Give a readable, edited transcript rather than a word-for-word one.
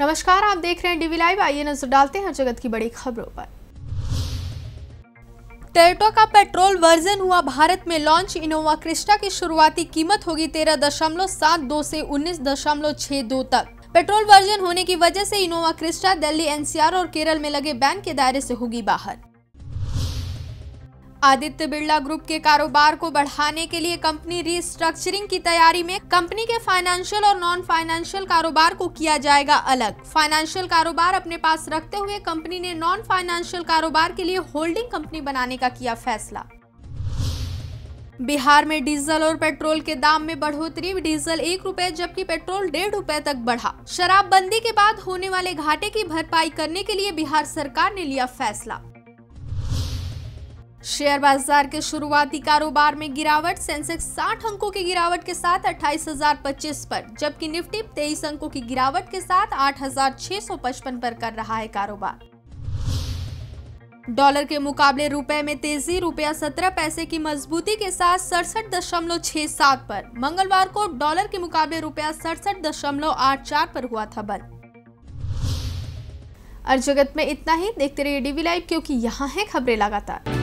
नमस्कार, आप देख रहे हैं डीवी लाइव। आइए नजर डालते हैं जगत की बड़ी खबरों पर। टोयोटा का पेट्रोल वर्जन हुआ भारत में लॉन्च। इनोवा क्रिस्टा की शुरुआती कीमत होगी 13.72 से 19.62 तक। पेट्रोल वर्जन होने की वजह से इनोवा क्रिस्टा दिल्ली, एनसीआर और केरल में लगे बैन के दायरे से होगी बाहर। आदित्य बिरला ग्रुप के कारोबार को बढ़ाने के लिए कंपनी रीस्ट्रक्चरिंग की तैयारी में। कंपनी के फाइनेंशियल और नॉन फाइनेंशियल कारोबार को किया जाएगा अलग। फाइनेंशियल कारोबार अपने पास रखते हुए कंपनी ने नॉन फाइनेंशियल कारोबार के लिए होल्डिंग कंपनी बनाने का किया फैसला। बिहार में डीजल और पेट्रोल के दाम में बढ़ोतरी। डीजल 1 रुपए जबकि पेट्रोल 1.5 रुपए तक बढ़ा। शराबबंदी के बाद होने वाले घाटे की भरपाई करने के लिए बिहार सरकार ने लिया फैसला। शेयर बाजार के शुरुआती कारोबार में गिरावट। सेंसेक्स 60 अंकों की गिरावट के साथ 28,025 पर, जबकि निफ्टी 23 अंकों की गिरावट के साथ 8,655 पर कर रहा है कारोबार। डॉलर के मुकाबले रुपए में तेजी। रुपया 17 पैसे की मजबूती के साथ 67.67 पर। मंगलवार को डॉलर के मुकाबले रुपया 67.84 पर हुआ था बंद। और जगत में इतना ही। देखते रहिए डीवी लाइव, क्योंकि यहाँ है खबरें लगातार।